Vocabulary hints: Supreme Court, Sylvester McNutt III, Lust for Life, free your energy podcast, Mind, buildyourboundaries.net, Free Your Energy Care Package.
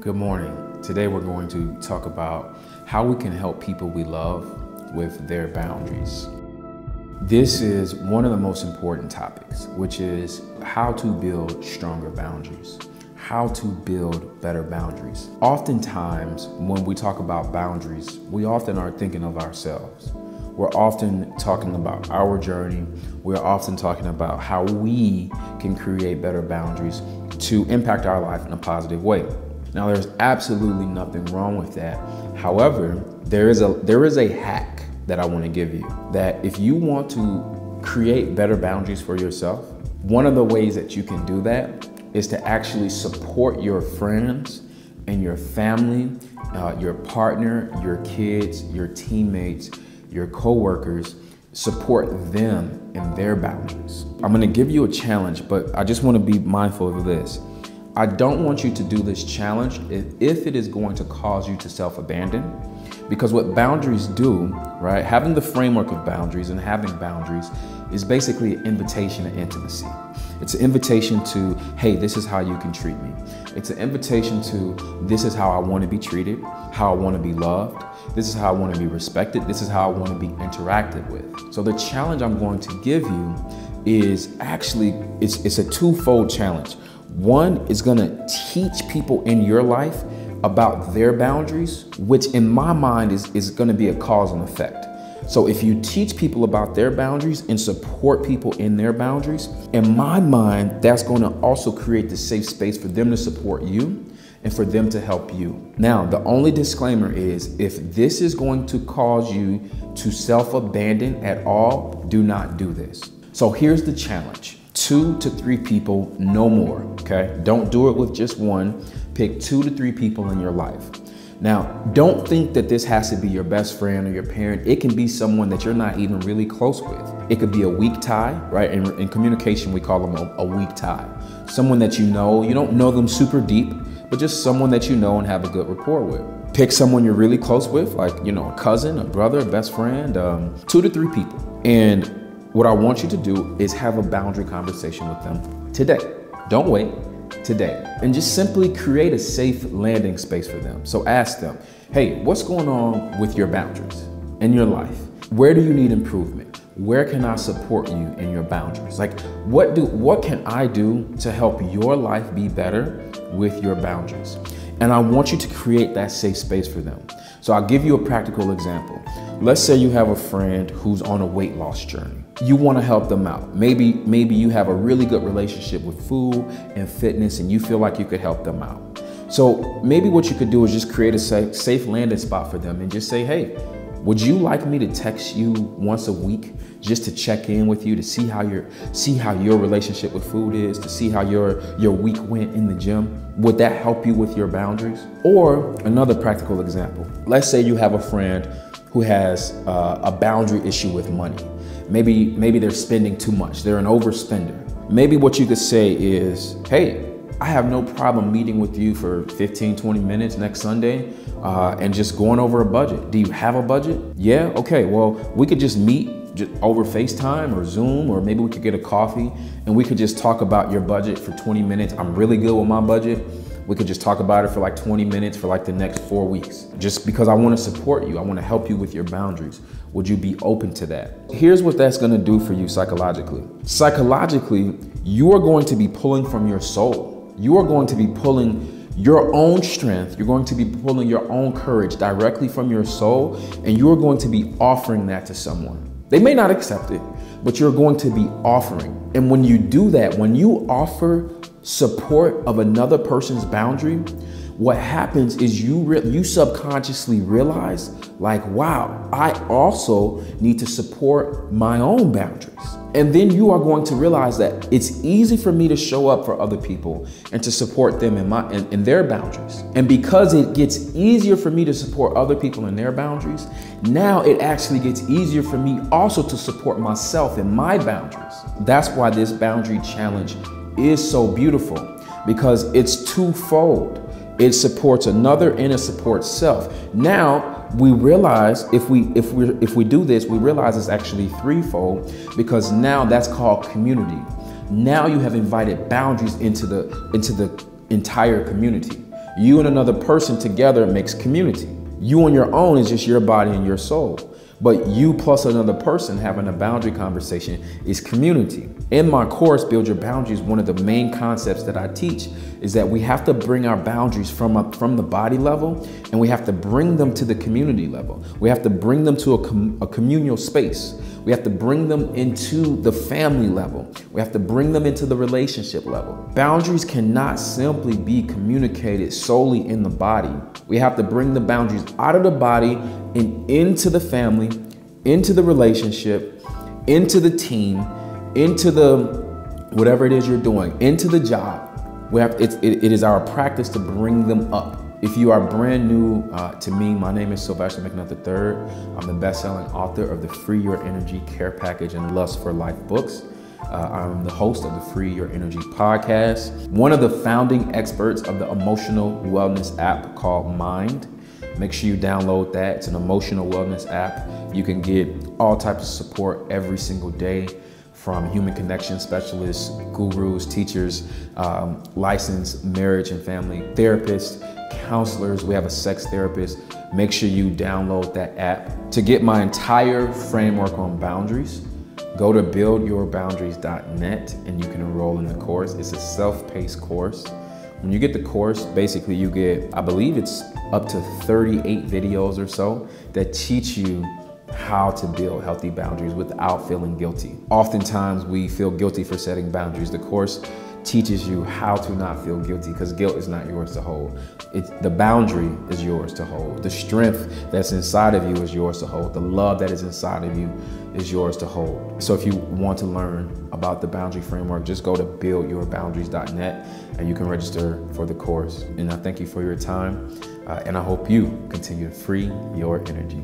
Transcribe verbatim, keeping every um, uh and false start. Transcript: Good morning. Today we're going to talk about how we can help people we love with their boundaries. This is one of the most important topics, which is how to build stronger boundaries, how to build better boundaries. Oftentimes, when we talk about boundaries, we often are thinking of ourselves. We're often talking about our journey. We're often talking about how we can create better boundaries to impact our life in a positive way. Now, there's absolutely nothing wrong with that. However, there is a there is a hack that I want to give you, that if you want to create better boundaries for yourself, one of the ways that you can do that is to actually support your friends and your family, uh, your partner, your kids, your teammates, your coworkers. Support them in their boundaries. I'm going to give you a challenge, but I just want to be mindful of this. I don't want you to do this challenge if it is going to cause you to self-abandon, because what boundaries do, right, having the framework of boundaries and having boundaries is basically an invitation to intimacy. It's an invitation to, hey, this is how you can treat me. It's an invitation to, this is how I want to be treated, how I want to be loved, this is how I want to be respected, this is how I want to be interacted with. So the challenge I'm going to give you is actually, it's, it's a two-fold challenge. One is gonna teach people in your life about their boundaries, which in my mind is, is gonna be a cause and effect. So if you teach people about their boundaries and support people in their boundaries, in my mind, that's gonna also create the safe space for them to support you and for them to help you. Now, the only disclaimer is, if this is going to cause you to self-abandon at all, do not do this. So here's the challenge. Two to three people, no more, okay? Don't do it with just one. Pick two to three people in your life. Now, don't think that this has to be your best friend or your parent. It can be someone that you're not even really close with. It could be a weak tie, right? In, in communication, we call them a, a weak tie. Someone that you know, you don't know them super deep, but just someone that you know and have a good rapport with. Pick someone you're really close with, like, you know, a cousin, a brother, a best friend, um, two to three people. And what I want you to do is have a boundary conversation with them today. Don't wait, today. And just simply create a safe landing space for them. So ask them, hey, what's going on with your boundaries in your life? Where do you need improvement? Where can I support you in your boundaries? Like, what do, what can I do to help your life be better with your boundaries? And I want you to create that safe space for them. So I'll give you a practical example. Let's say you have a friend who's on a weight loss journey. You want to help them out. Maybe, maybe you have a really good relationship with food and fitness and you feel like you could help them out. So maybe what you could do is just create a safe, safe landing spot for them and just say, hey, would you like me to text you once a week just to check in with you, to see how your see how your relationship with food is, to see how your your week went in the gym? Would that help you with your boundaries? Or another practical example, let's say you have a friend who has uh, a boundary issue with money. Maybe maybe they're spending too much. They're an overspender. Maybe what you could say is, hey, I have no problem meeting with you for fifteen, twenty minutes next Sunday uh, and just going over a budget. Do you have a budget? Yeah, okay, well, we could just meet just over FaceTime or Zoom, or maybe we could get a coffee and we could just talk about your budget for twenty minutes. I'm really good with my budget. We could just talk about it for like twenty minutes for like the next four weeks, just because I want to support you. I want to help you with your boundaries. Would you be open to that? Here's what that's going to do for you psychologically. Psychologically, you are going to be pulling from your soul. You are going to be pulling your own strength. You're going to be pulling your own courage directly from your soul, and you're going to be offering that to someone. They may not accept it, but you're going to be offering. And when you do that, when you offer support of another person's boundary, what happens is you, re- you subconsciously realize, like, wow, I also need to support my own boundaries. And then you are going to realize that it's easy for me to show up for other people and to support them in, my, in, in their boundaries. And because it gets easier for me to support other people in their boundaries, now it actually gets easier for me also to support myself in my boundaries. That's why this boundary challenge is so beautiful, because it's twofold. It supports another and it supports self. Now, we realize if we if we if we do this, we realize it's actually threefold, because now that's called community. Now you have invited boundaries into the into the entire community. You and another person together makes community. You on your own is just your body and your soul. But you plus another person having a boundary conversation is community. In my course, Build Your Boundaries, one of the main concepts that I teach is that we have to bring our boundaries from, up, from the body level, and we have to bring them to the community level. We have to bring them to a, com a communal space. We have to bring them into the family level. We have to bring them into the relationship level. Boundaries cannot simply be communicated solely in the body. We have to bring the boundaries out of the body and into the family, into the relationship, into the team, into the whatever it is you're doing, into the job. We have, it, it, it is our practice to bring them up. If you are brand new uh, to me, my name is Sylvester McNutt the third. I'm the best-selling author of the Free Your Energy Care Package and Lust for Life books. Uh, I'm the host of the Free Your Energy podcast. One of the founding experts of the emotional wellness app called Mind. Make sure you download that. It's an emotional wellness app. You can get all types of support every single day from human connection specialists, gurus, teachers, um, licensed marriage and family therapists, counselors. We have a sex therapist. Make sure you download that app. To get my entire framework on boundaries, go to build your boundaries dot net and you can enroll in the course. It's a self-paced course. When you get the course, basically you get, I believe it's up to thirty-eight videos or so that teach you how to build healthy boundaries without feeling guilty. Oftentimes we feel guilty for setting boundaries. The course teaches you how to not feel guilty, because guilt is not yours to hold. It's, the boundary is yours to hold. The strength that's inside of you is yours to hold. The love that is inside of you is yours to hold. So if you want to learn about the boundary framework, just go to build your boundaries dot net and you can register for the course. And I thank you for your time, uh, and I hope you continue to free your energy.